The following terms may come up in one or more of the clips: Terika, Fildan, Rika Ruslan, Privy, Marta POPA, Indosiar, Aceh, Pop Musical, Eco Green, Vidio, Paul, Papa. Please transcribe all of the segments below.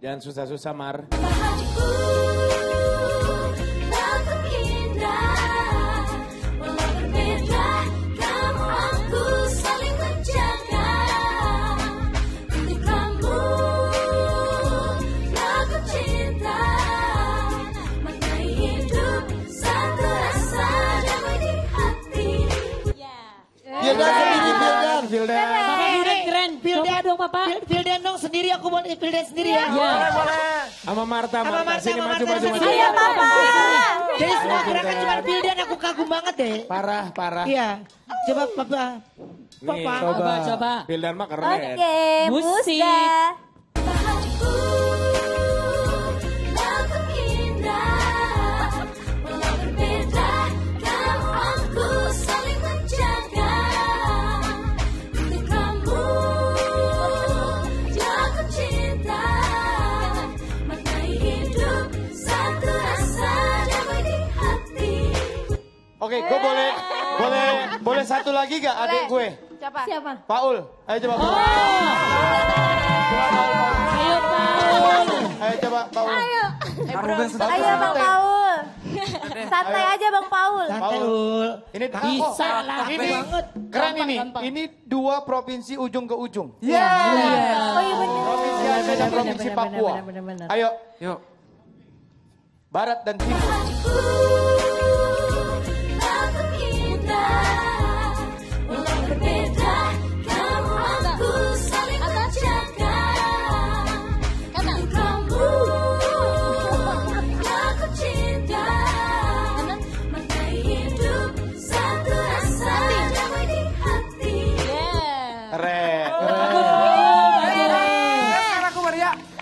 Jangan susah-susah, Mar. Fildan dong, Papa. Fildan dong sendiri, aku mau Fildan sendiri ya. Boleh, boleh. Sama Marta, sini maju. Ayo, Papa. Jadi semua gerakan cuma Fildan, aku kagum banget deh. Parah. Iya. Coba, Papa. Nih, coba. Fildan mah keren. Oke, musik. Oke, gue boleh satu lagi gak adik gue? Siapa? Paul. Ayo coba. Ayo Paul. Ayo coba Paul. Ayo Bang Paul. Santai aja Bang Paul. Ini bisa lah. Ini banget. Keren ini. Ini 2 provinsi ujung ke ujung. Iya. Oh iya bener. Provinsi Aceh dan provinsi Papua. Ayo. Yuk. Barat dan Timur.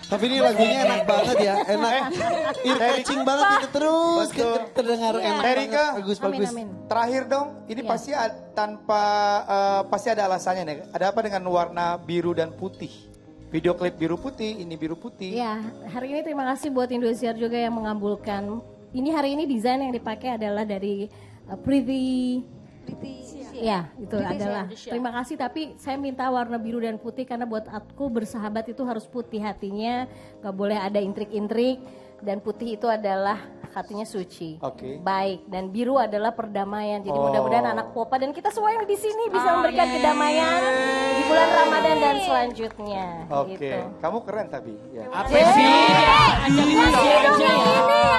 Tapi ini lagunya enak banget ya, enak. Irkacing banget itu terus, terdengar enak banget, bagus. Terakhir dong, ini pasti pasti ada alasannya nih. Ada apa dengan warna biru dan putih? Video klip biru putih, ini biru putih. Ya, hari ini terima kasih buat Indosiar juga yang mengambulkan. Ini hari ini desain yang dipakai adalah dari Privy. Ya, itu adalah. Terima kasih, tapi saya minta warna biru dan putih karena buat aku bersahabat itu harus putih hatinya, gak boleh ada intrik-intrik, dan putih itu adalah hatinya suci. Oke. Baik, dan biru adalah perdamaian. Jadi mudah-mudahan anak Popa dan kita semua yang di sini bisa memberikan kedamaian di bulan Ramadan dan selanjutnya. Oke. Gitu. Kamu keren tapi. Ya. Apa sih? Yang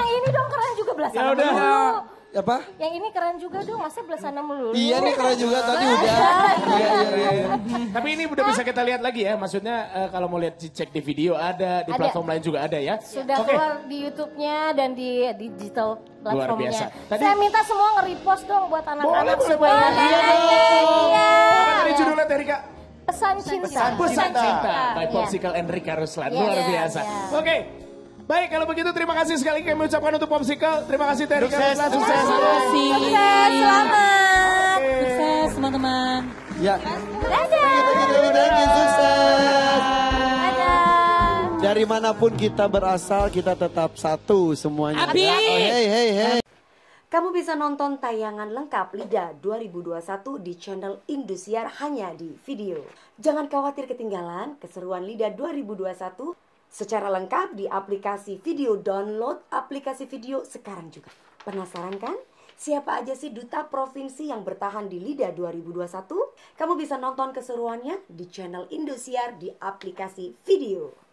ini dong keren juga belasan. Ya udah. Apa? Yang ini keren juga dong, masa belah sana melulu. Iya nih keren juga tadi udah. Iya. Tapi ini udah bisa kita lihat lagi ya, maksudnya kalau mau lihat cek di video ada, di platform lain juga ada ya. Sudah keluar di YouTube-nya dan di digital platformnya. Luar biasa. Tadi... Saya minta semua nge-repost dong buat anak-anak supaya. Iya. Apa tadi judulnya Terika? Pesan Cinta. By Pop Musical and Rika Ruslan, luar biasa. Oke. Baik, kalau begitu terima kasih sekali kami ucapkan untuk Pop Musical. Terima kasih Terika. Sukses. Selamat. Sukses teman-teman. Ya. Dadah. Sukses. Dari manapun kita berasal, kita tetap satu semuanya. Hey. Kamu bisa nonton tayangan lengkap Liga 2021 di channel Indosiar hanya di Vidio. Jangan khawatir ketinggalan keseruan Liga 2021. Secara lengkap di aplikasi Vidio, download aplikasi Vidio sekarang juga. Penasaran kan? Siapa aja sih duta provinsi yang bertahan di Liga 2021? Kamu bisa nonton keseruannya di channel Indosiar di aplikasi Vidio.